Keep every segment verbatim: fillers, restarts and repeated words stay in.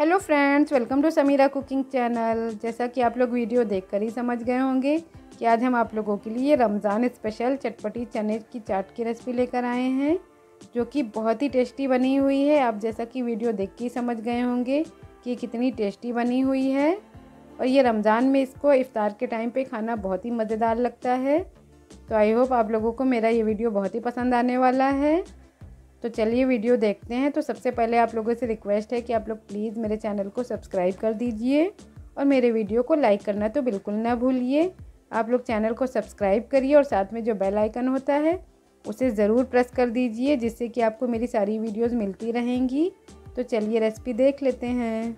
Hello friends, welcome to Sameera cooking channel. जैसा कि आप लोग वीडियो देखकर ही समझ गए होंगे कि आज हम आप लोगों के लिए रमज़ान स्पेशल चटपटी चने की चाट की रेसिपी लेकर आए हैं, जो कि बहुत ही टेस्टी बनी हुई है। आप जैसा कि वीडियो देख के ही समझ गए होंगे कि कितनी टेस्टी बनी हुई है। और ये रमज़ान में इसको इफ्तार के टाइम पे खाना बहुत ही मज़ेदार लगता है। तो आई होप आप लोगों को मेरा ये वीडियो बहुत ही पसंद आने वाला है। तो चलिए वीडियो देखते हैं। तो सबसे पहले आप लोगों से रिक्वेस्ट है कि आप लोग प्लीज़ मेरे चैनल को सब्सक्राइब कर दीजिए और मेरे वीडियो को लाइक करना तो बिल्कुल ना भूलिए। आप लोग चैनल को सब्सक्राइब करिए और साथ में जो बेल आइकन होता है उसे ज़रूर प्रेस कर दीजिए, जिससे कि आपको मेरी सारी वीडियोस मिलती रहेंगी। तो चलिए रेसिपी देख लेते हैं।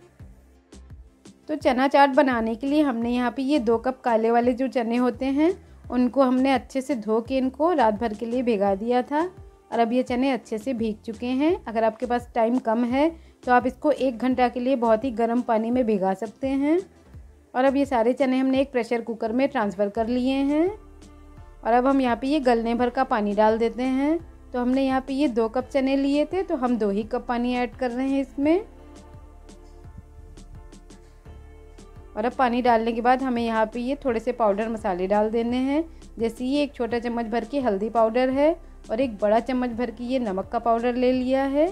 तो चना चाट बनाने के लिए हमने यहाँ पर ये दो कप काले वाले जो चने होते हैं उनको हमने अच्छे से धो के इनको रात भर के लिए भिगा दिया था और अब ये चने अच्छे से भीग चुके हैं। अगर आपके पास टाइम कम है तो आप इसको एक घंटा के लिए बहुत ही गर्म पानी में भिगा सकते हैं। और अब ये सारे चने हमने एक प्रेशर कुकर में ट्रांसफ़र कर लिए हैं और अब हम यहाँ पे ये गलने भर का पानी डाल देते हैं। तो हमने यहाँ पे ये दो कप चने लिए थे, तो हम दो ही कप पानी ऐड कर रहे हैं इसमें। और अब पानी डालने के बाद हमें यहाँ पे ये थोड़े से पाउडर मसाले डाल देने हैं। जैसे ये एक छोटा चम्मच भर की हल्दी पाउडर है और एक बड़ा चम्मच भर की ये नमक का पाउडर ले लिया है।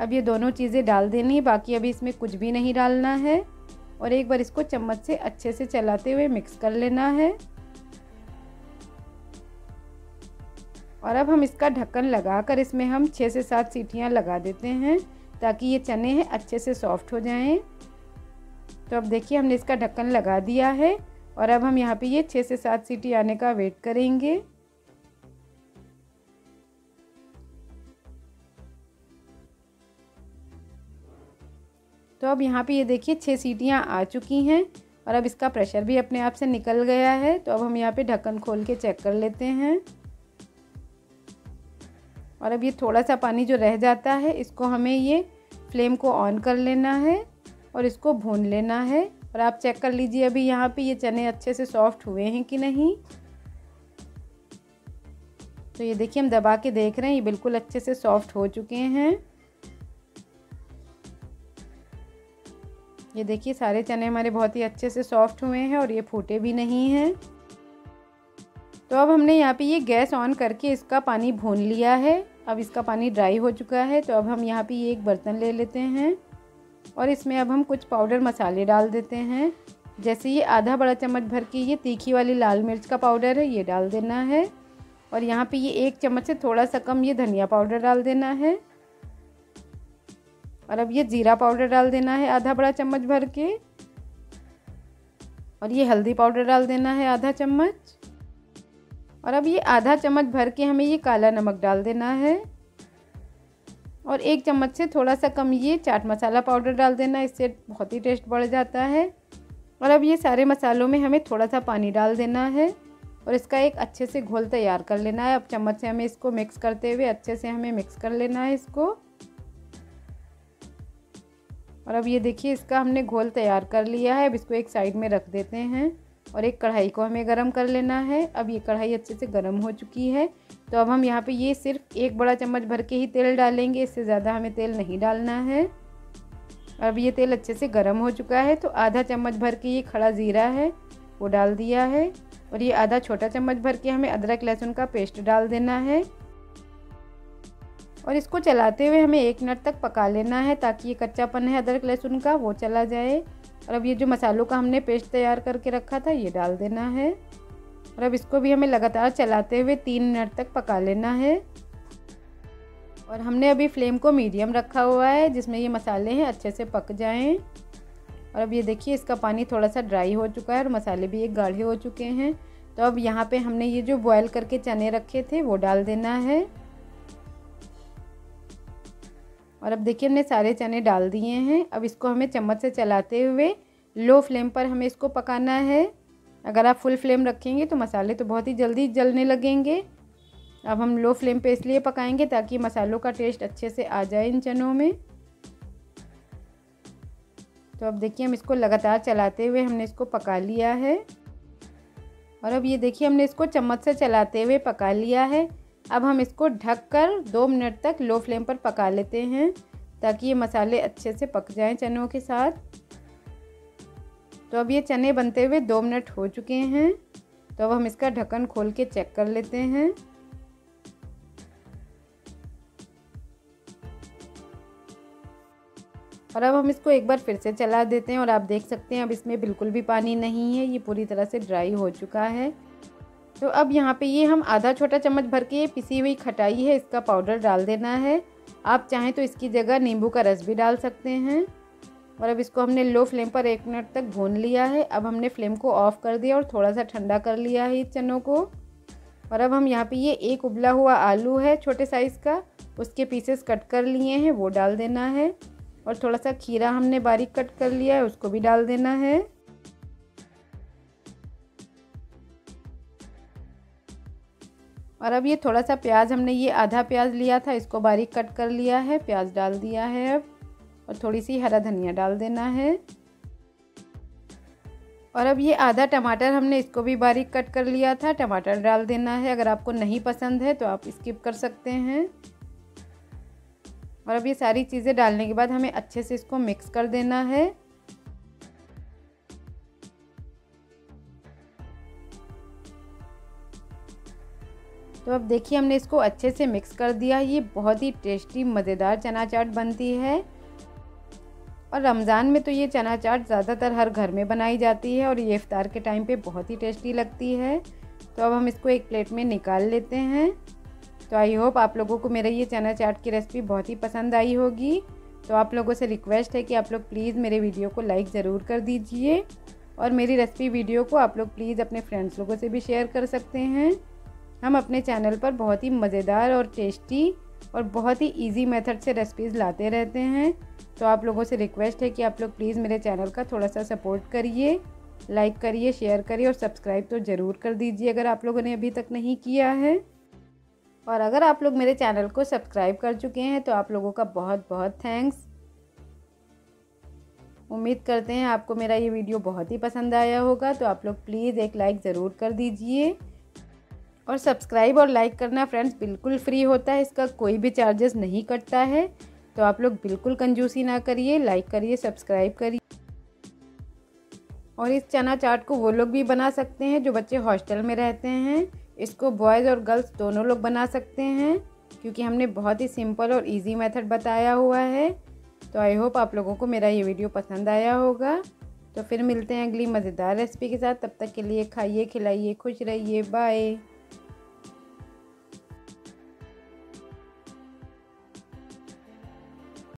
अब ये दोनों चीज़ें डाल देनी है, बाकी अभी इसमें कुछ भी नहीं डालना है। और एक बार इसको चम्मच से अच्छे से चलाते हुए मिक्स कर लेना है। और अब हम इसका ढक्कन लगाकर इसमें हम छः से सात सीटियां लगा देते हैं, ताकि ये चने हैं अच्छे से सॉफ्ट हो जाएं। तो अब देखिए हमने इसका ढक्कन लगा दिया है और अब हम यहाँ पे ये छः से सात सीटी आने का वेट करेंगे। तो अब यहाँ पे ये देखिए छः सीटियाँ आ चुकी हैं और अब इसका प्रेशर भी अपने आप से निकल गया है। तो अब हम यहाँ पे ढक्कन खोल के चेक कर लेते हैं। और अब ये थोड़ा सा पानी जो रह जाता है इसको हमें ये फ्लेम को ऑन कर लेना है और इसको भून लेना है। और आप चेक कर लीजिए अभी यहाँ पे ये चने अच्छे से सॉफ्ट हुए हैं कि नहीं। तो ये देखिए हम दबा के देख रहे हैं, ये बिल्कुल अच्छे से सॉफ्ट हो चुके हैं। ये देखिए सारे चने हमारे बहुत ही अच्छे से सॉफ्ट हुए हैं और ये फूटे भी नहीं हैं। तो अब हमने यहाँ पे ये गैस ऑन करके इसका पानी भून लिया है। अब इसका पानी ड्राई हो चुका है। तो अब हम यहाँ पे ये एक बर्तन ले लेते हैं और इसमें अब हम कुछ पाउडर मसाले डाल देते हैं। जैसे ये आधा बड़ा चम्मच भर की ये तीखी वाली लाल मिर्च का पाउडर है, ये डाल देना है। और यहाँ पे ये एक चम्मच से थोड़ा सा कम ये धनिया पाउडर डाल देना है। और अब ये जीरा पाउडर डाल देना है आधा बड़ा चम्मच भर के। और ये हल्दी पाउडर डाल देना है आधा चम्मच। और अब ये आधा चम्मच भर के हमें ये काला नमक डाल देना है। और एक चम्मच से थोड़ा सा कम ये चाट मसाला पाउडर डाल देना है, इससे बहुत ही टेस्ट बढ़ जाता है। और अब ये सारे मसालों में हमें थोड़ा सा पानी डाल देना है और इसका एक अच्छे से घोल तैयार कर लेना है। अब चम्मच से हमें इसको मिक्स करते हुए अच्छे से हमें मिक्स कर लेना है इसको। और अब ये देखिए इसका हमने घोल तैयार कर लिया है। अब इसको एक साइड में रख देते हैं और एक कढ़ाई को हमें गरम कर लेना है। अब ये कढ़ाई अच्छे से गरम हो चुकी है। तो अब हम यहाँ पे ये सिर्फ एक बड़ा चम्मच भर के ही तेल डालेंगे, इससे ज़्यादा हमें तेल नहीं डालना है। अब ये तेल अच्छे से गरम हो चुका है। तो आधा चम्मच भर के ये खड़ा ज़ीरा है वो डाल दिया है। और ये आधा छोटा चम्मच भर के हमें अदरक लहसुन का पेस्ट डाल देना है। और इसको चलाते हुए हमें एक मिनट तक पका लेना है, ताकि ये कच्चापन है अदरक लहसुन का वो चला जाए। और अब ये जो मसालों का हमने पेस्ट तैयार करके रखा था ये डाल देना है। और अब इसको भी हमें लगातार चलाते हुए तीन मिनट तक पका लेना है। और हमने अभी फ्लेम को मीडियम रखा हुआ है, जिसमें ये मसाले हैं अच्छे से पक जाएं। और अब ये देखिए इसका पानी थोड़ा सा ड्राई हो चुका है और मसाले भी एक गाढ़े हो चुके हैं। तो अब यहाँ पे हमने ये जो बॉयल करके चने रखे थे वो डाल देना है। और अब देखिए हमने सारे चने डाल दिए हैं। अब इसको हमें चम्मच से चलाते हुए लो फ्लेम पर हमें इसको पकाना है। अगर आप फुल फ्लेम रखेंगे तो मसाले तो बहुत ही जल्दी जलने लगेंगे। अब हम लो फ्लेम पे इसलिए पकाएंगे ताकि मसालों का टेस्ट अच्छे से आ जाए इन चनों में। तो अब देखिए हम इसको लगातार चलाते हुए हमने इसको पका लिया है। और अब ये देखिए हमने इसको चम्मच से चलाते हुए पका लिया है। अब हम इसको ढककर दो मिनट तक लो फ्लेम पर पका लेते हैं, ताकि ये मसाले अच्छे से पक जाएं चनों के साथ। तो अब ये चने बनते हुए दो मिनट हो चुके हैं। तो अब हम इसका ढक्कन खोल के चेक कर लेते हैं। और अब हम इसको एक बार फिर से चला देते हैं और आप देख सकते हैं अब इसमें बिल्कुल भी पानी नहीं है, ये पूरी तरह से ड्राई हो चुका है। तो अब यहाँ पे ये हम आधा छोटा चम्मच भर के पिसी हुई खटाई है, इसका पाउडर डाल देना है। आप चाहें तो इसकी जगह नींबू का रस भी डाल सकते हैं। और अब इसको हमने लो फ्लेम पर एक मिनट तक भून लिया है। अब हमने फ्लेम को ऑफ कर दिया और थोड़ा सा ठंडा कर लिया है इस चनों को। और अब हम यहाँ पे ये एक उबला हुआ आलू है छोटे साइज़ का, उसके पीसेस कट कर लिए हैं, वो डाल देना है। और थोड़ा सा खीरा हमने बारीक कट कर लिया है, उसको भी डाल देना है। और अब ये थोड़ा सा प्याज, हमने ये आधा प्याज लिया था, इसको बारीक कट कर लिया है, प्याज डाल दिया है। अब और थोड़ी सी हरा धनिया डाल देना है। और अब ये आधा टमाटर, हमने इसको भी बारीक कट कर लिया था, टमाटर डाल देना है। अगर आपको नहीं पसंद है तो आप स्किप कर सकते हैं। और अब ये सारी चीज़ें डालने के बाद हमें अच्छे से इसको मिक्स कर देना है। तो अब देखिए हमने इसको अच्छे से मिक्स कर दिया। ये बहुत ही टेस्टी मज़ेदार चना चाट बनती है। और रमज़ान में तो ये चना चाट ज़्यादातर हर घर में बनाई जाती है और ये इफ्तार के टाइम पे बहुत ही टेस्टी लगती है। तो अब हम इसको एक प्लेट में निकाल लेते हैं। तो आई होप आप लोगों को मेरा ये चना चाट की रेसिपी बहुत ही पसंद आई होगी। तो आप लोगों से रिक्वेस्ट है कि आप लोग प्लीज़ मेरे वीडियो को लाइक ज़रूर कर दीजिए और मेरी रेसिपी वीडियो को आप लोग प्लीज़ अपने फ्रेंड्स लोगों से भी शेयर कर सकते हैं। हम अपने चैनल पर बहुत ही मज़ेदार और टेस्टी और बहुत ही इजी मेथड से रेसिपीज़ लाते रहते हैं। तो आप लोगों से रिक्वेस्ट है कि आप लोग प्लीज़ मेरे चैनल का थोड़ा सा सपोर्ट करिए, लाइक करिए, शेयर करिए और सब्सक्राइब तो ज़रूर कर दीजिए अगर आप लोगों ने अभी तक नहीं किया है। और अगर आप लोग मेरे चैनल को सब्सक्राइब कर चुके हैं तो आप लोगों का बहुत बहुत थैंक्स। उम्मीद करते हैं आपको मेरा ये वीडियो बहुत ही पसंद आया होगा। तो आप लोग प्लीज़ एक लाइक ज़रूर कर दीजिए। और सब्सक्राइब और लाइक करना फ्रेंड्स बिल्कुल फ्री होता है, इसका कोई भी चार्जेस नहीं कटता है। तो आप लोग बिल्कुल कंजूसी ना करिए, लाइक करिए, सब्सक्राइब करिए। और इस चना चाट को वो लोग भी बना सकते हैं जो बच्चे हॉस्टल में रहते हैं। इसको बॉयज़ और गर्ल्स दोनों लोग बना सकते हैं क्योंकि हमने बहुत ही सिंपल और ईजी मेथड बताया हुआ है। तो आई होप आप लोगों को मेरा ये वीडियो पसंद आया होगा। तो फिर मिलते हैं अगली मज़ेदार रेसिपी के साथ। तब तक के लिए खाइए, खिलाइए, खुश रहिए। बाय।